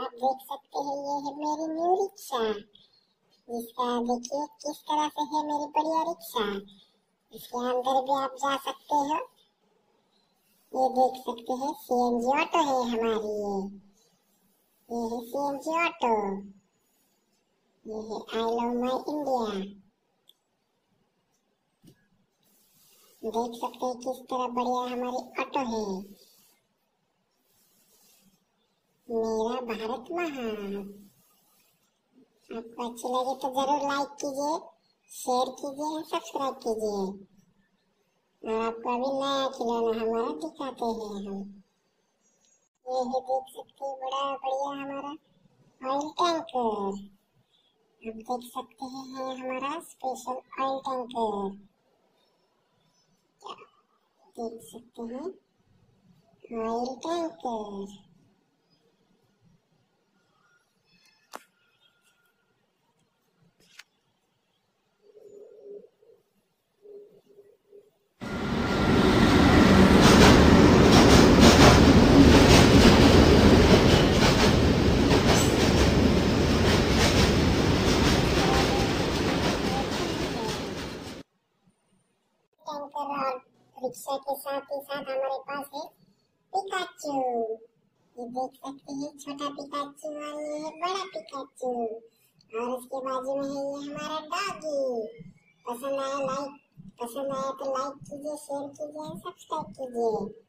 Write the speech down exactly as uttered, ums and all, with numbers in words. आप देख सकते हैं ये है मेरी न्यू रिक्शा, जिसका देखिए किस तरह से है मेरी बढ़िया रिक्शा। इसके अंदर भी आप जा सकते हो। ये देख सकते हैं सीएनजी ऑटो है हमारी, ये ये है सीएनजी ऑटो। ये है आई लव माई इंडिया। देख सकते हैं किस तरह बढ़िया हमारी ऑटो है। मेरा भारत महान आपको अच्छी लगे तो जरूर लाइक कीजिए, शेयर कीजिए और सब्सक्राइब कीजिए। और आपको अभी नया खिलौना हमारा दिखाते हैं हम। ये है देख सकते हैं बड़ा बढ़िया हमारा ऑयल टैंकर। आप देख सकते हैं है हमारा स्पेशल ऑयल टैंकर। देख सकते हैं ऑयल टैंकर। रिक्शा के साथ ही साथ हमारे पास है पिकाचू। ये देख सकते हैं छोटा पिकाचू और ये है बड़ा पिकाचू। और उसके बाजू में है ये हमारा डॉगी। पसंद आया लाइक पसंद आया तो लाइक कीजिए, शेयर कीजिए, सब्सक्राइब कीजिए।